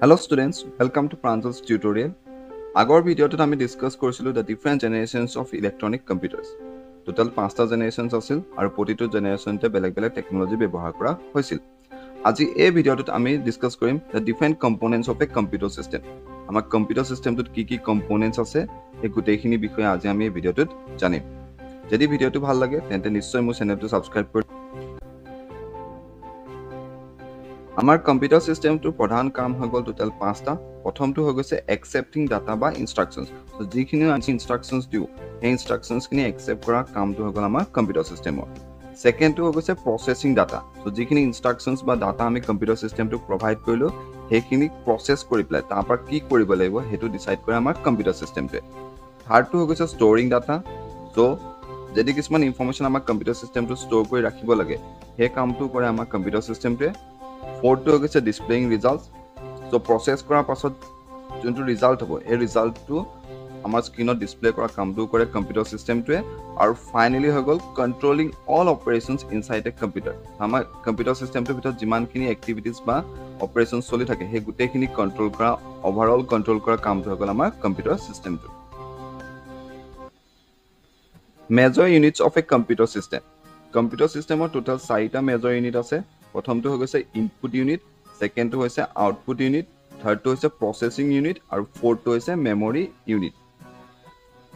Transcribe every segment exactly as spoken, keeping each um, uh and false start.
Hello students, welcome to Pranjal's tutorial. Agor video tet ami discuss korsilu the different generations of electronic computers. Total five ta generations asil aru protito generation te belag belag technology bebohar kora hoisil. Aji ei video tet ami discuss korim the different components of a computer system. Amar computer system tot ki ki components ase ei gotei khini bikhoye aji ami ei video tet janim. Jodi video tu bhal lage tente nischoi mo channel tu subscribe kor. Our computer system to pradhan kaam hogol total five ta prothom tu hogose accepting data by instructions so jikhini instructions diu he instructions kini accept kora kaam tu hogol amar computer system or second tu hogose processing data so jikhini instructions ba data ami computer system to provide korilo he kini process kori pla tapar ki koribo laibo hetu decide kora amar computer system te third tu hogose storing data so যদি কিমান information আমাৰ computer সিস্টেমটো store কৰি ৰাখিব লাগে হে কামটো কৰে আমাৰ computer সিস্টেমটোৱে fourth টো হৈছে ডিসপ্লেইং ৰিজাল্টছ সো প্ৰসেস কৰাৰ পাছত যোনটো ৰিজাল্ট হ'ব এই ৰিজাল্টটো আমাৰ স্ক্ৰীনত ডিসপ্লে কৰা কামটো কৰে কম্পিউটাৰ সিস্টেমটোৱে আৰু ফাইনালি হৈ গ'ল controlling all operations inside a computer আমাৰ কম্পিউটাৰ সিস্টেমটোৰ ভিতৰত যিমানখিনি এক্টিভিটিজ বা অপাৰেচনছ চলি থাকে হে গুটেখিনি কন্ট্রোল কৰা ওভাৰঅল কন্ট্রোল কৰা কামটো হৈ গ'ল আমাৰ কম্পিউটাৰ সিস্টেমটো Major units of a computer system. Computer system or total four ta major unit ase. Prothom to hoise input unit, second to hoise output unit, third to hoise processing unit aru fourth to hoise memory unit.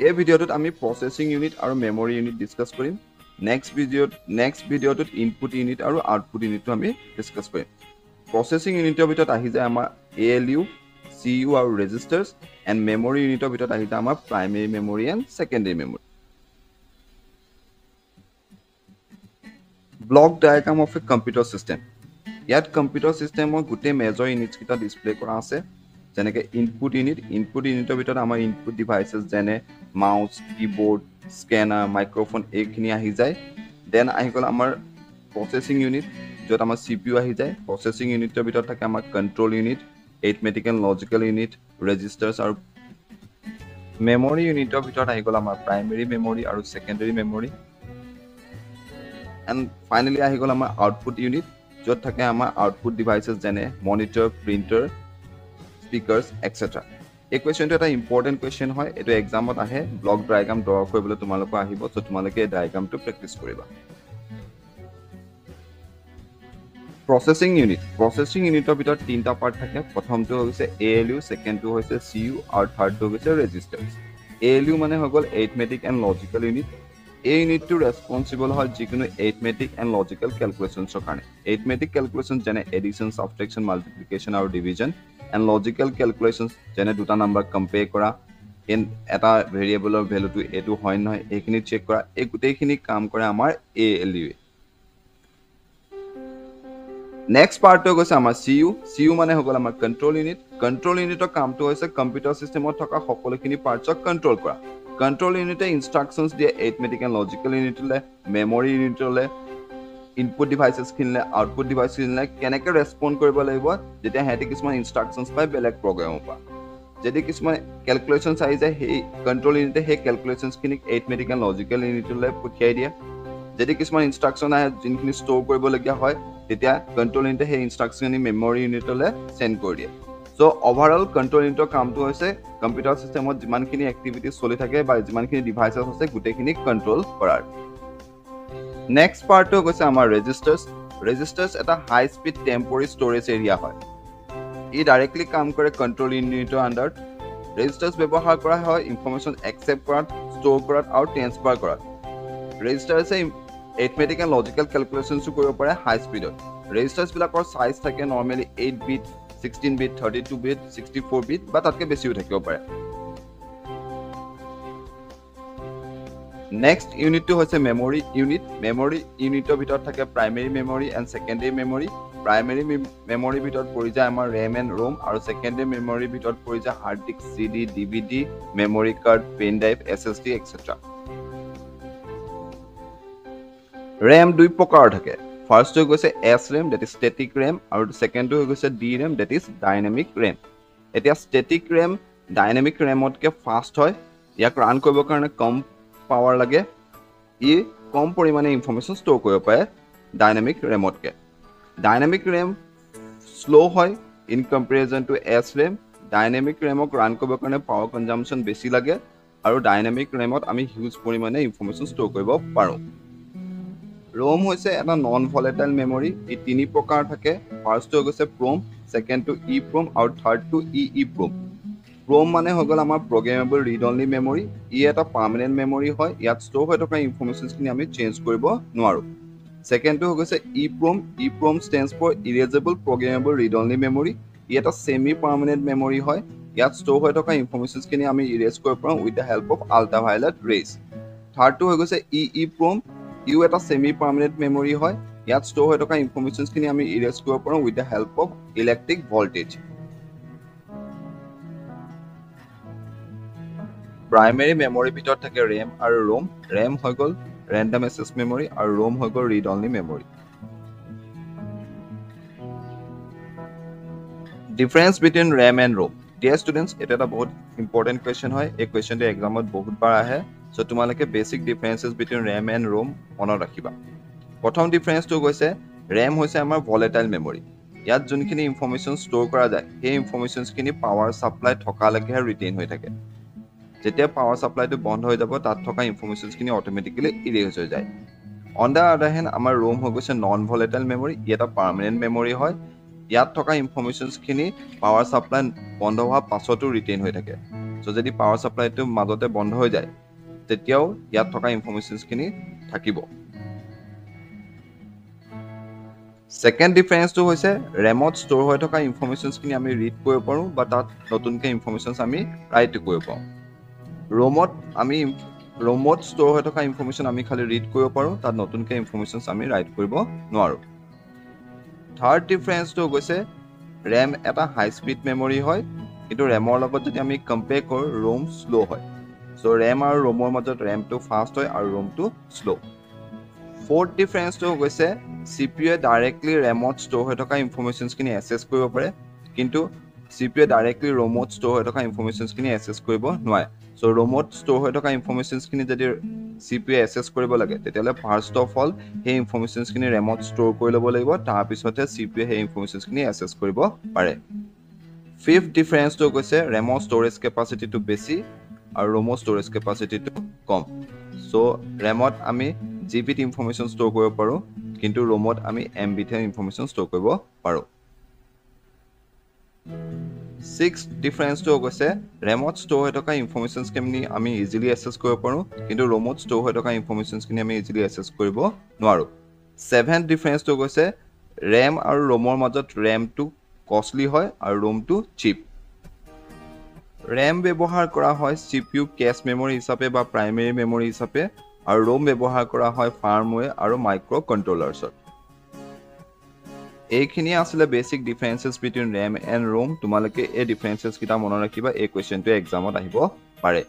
Ei video tot ami processing unit aru memory unit discuss korim. Next video next video tot input unit aru output unit to ami discuss korim. Processing unit er bitot ahi jay amar A L U, C U aru registers and memory unit er bitot ahi jay amar primary memory and secondary memory. Block diagram of a computer system. Yet computer system or good major units kita display kora ase. Jeneke input unit, input unit of it ama input devices, jene mouse, keyboard, scanner, microphone, ekhini ahi jay. Then ahi gol amar processing unit, jot amar C P U ahi jay. Processing unit of it thake amar control unit, arithmetic and logical unit, registers are memory unit of it ahi gol amar primary memory aru secondary memory. And finally ahi gol amar output unit jot thake amar output devices jene monitor printer speakers etc ei question to eta important question hoy eto exam ot ahe block diagram draw koribole tumaloko ahibo so tumaleke ei diagram to practice koriba processing unit processing unit er bitor tinta part thake prothom to hoise A L U second to hoise C U aru third to hoise registers A L U mane hogol arithmetic and logical unit A unit to responsible for jikunu arithmetic and logical calculations karne. Arithmetic calculations jane addition, subtraction, multiplication or division and logical calculations jane duta number compare kora in eta variable or value to etu hoy na hoy ekhini check kora ei gotei khini kaam kore amar A L U. Next part to goise amar C U. C U mane hogol amar control unit. Control unit or kaam to hoise computer system or thoka hokolo khini parts or control kora. Control unit instructions dia arithmetic and logical unit le memory unit le input devices kinle output devices kinle keneke respond koribo laibo jetia hate kisman instructions pai belag program pa jedi kisman calculations ai jay he control unit he calculations kinik arithmetic and logical unit le pokhai dia jedi kisman instruction ai jinkini store koribo lagia hoy tetia control unit he instruction ni memory unit le send kor dia so overall control unit kaam tu hoise computer system ot jiman kini activities soli thake ba jiman kini devices ase gute kini control korar next part to goise amar registers registers eta high speed temporary storage area hoy e directly kaam kore control unit under registers bebohar kora hoy information accept korat store korat aru transfer korat registers e arithmetic and logical calculations tu koribo pare high speed ot registers bilakor size thake normally eight bit sixteen bit, thirty-two bit, sixty-four bit, but atke besiu thakibo pare. Next unit to hoise memory unit. Memory unit er bitor thake primary memory and secondary memory. Primary me memory bitor pori jay amar RAM and ROM aru secondary memory bitor pori jay hard disk, C D, D V D, memory card, pen drive, S S D et cetera. RAM dui prokar thake. First to goise S RAM that is static RAM and second to goise D RAM that is dynamic RAM. Etia static RAM dynamic RAM otke fast hoy yak run koribo karone kom power lage e kom porimane information store koribo pare dynamic RAM otke dynamic RAM slow hoy in comparison to S RAM, dynamic RAM-ok run korbo karone power consumption beshi lage aru dynamic RAM-ot ami huge porimane information store koribo paru. ROM hoise eta non volatile memory, ei tini prokar thake, first to hoise PROM, second to EEPROM aru third to EEPROM. PROM mane hogol amar programmable read only memory, ei eta permanent memory hoy, iat store hoi thaka informations kini ami change koribo noaru. Second to hoise EEPROM, EEPROM stands for erasable programmable read only memory. Yet a semi-permanent memory hoy, yet store hoy thaka informations kini ami erase koribo with the help of ultraviolet rays. Third to hoise EEPROM, iu eta semi-permanent memory hoy, yet store hoy thaka informations kini ami erase koribo with the help of electric voltage. Primary memory bhitor thake RAM aru ROM. RAM hoy gol random access memory aru ROM hoy gol read only memory. Difference between RAM and ROM. Dear students, it is a very important question. It is a question that exam is very big. So, you have basic differences between RAM and ROM. First difference is RAM is a volatile memory. Here, the information stored in the information is power supply and retained. When the power supply is bond, the information is automatically erased. On the other hand, ROM is a non-volatile memory. It is a permanent memory. Yat thoka informations kini power supply bondho howa pasotu retain hoi thake. So jodi power supply tu majote bondho hoi jay tetiao yat thoka informations kini thakibo. Second difference tu hoise RAM-ot store hoi thoka informations kini ami read koribo paru ba tat notunke informations ami write koribo paru. ROM-ot ami ROM-ot store hoi thoka information ami khali read koribo paru tat notunke informations ami write koribo noaru. Third difference to goise RAM at a high speed memory hoy, into RAM or logot jodi ami compare kor ROM slow hoy. So RAM aru ROM or majot RAM to fast hoy aru ROM to slow. Fourth difference to goise C P U directly RAM-ot store hoi thoka informations kini access koribo pare, kintu C P U directly ROM-ot store hoi thoka informations kini access koribo noare. So ROM-ot store hoi thoka informations kini jodi C P U access koribo lage tetale first of all he informations kini RAM-ot store kori lobo lagibo tar pisothe C P U he informations kini access koribo pare. Fifth difference to goise RAM-or storage capacity to beshi aru ROM-or storage capacity to kom. So RAM-ot ami G B information store koribo paru kintu ROM-ot ami M B information store koribo paru. Sixth difference to goise RAM-ot store hoi thoka informations kini ami easily access koribo paru kintu ROM-ot store hoi thoka informations kini ami easily access koribo noaru. Seventh difference to goise RAM aru ROM-or majot RAM to costly hoy aru ROM to cheap. RAM bebohar kora hoy C P U cache memory hisabe ba primary memory hisabe aru ROM bebohar kora hoy firmware aru microcontrollers. एखिनि आसले basic differences between RAM and ROM तुमालके ए differences किटा मन राखिबा ए question तो एग्जामत आइबो पारे.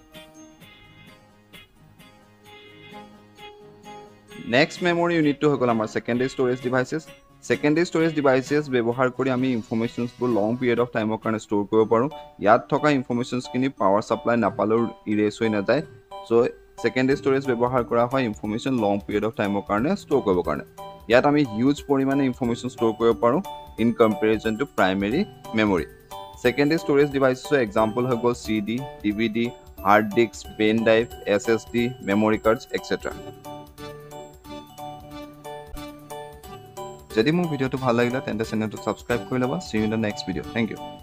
नेक्स्ट मेमोरी यूनिट तो होगल आमार secondary storage devices. Secondary storage devices व्यवहार करि आमी इनफॉरमेशनस बो लॉन्ग पीरियड ऑफ टाइम कारण स्टोर करिबो पारो. यात थका इनफॉरमेशनस किनि पावर सप्लाई नापालो इरेज होय ना जाय. सो सेकेंडरी स्टोरेज व्यवहार करा होय information long period of time कारण स्टोर करिबो कारण. यात आमी ह्यूज परिमाणे इनफॉरमेशन स्टोर करिबो पारो in comparison to primary memory. Secondary storage devices example हो गो CD, DVD, hard disk, pen drive, SSD, memory cards etcetera. यदि मो भिडियो तो ভাল লাগিলা তেন্তে চ্যানেলটো সাবস্ক্রাইব কৰি লবা. See you in the next video. Thank you.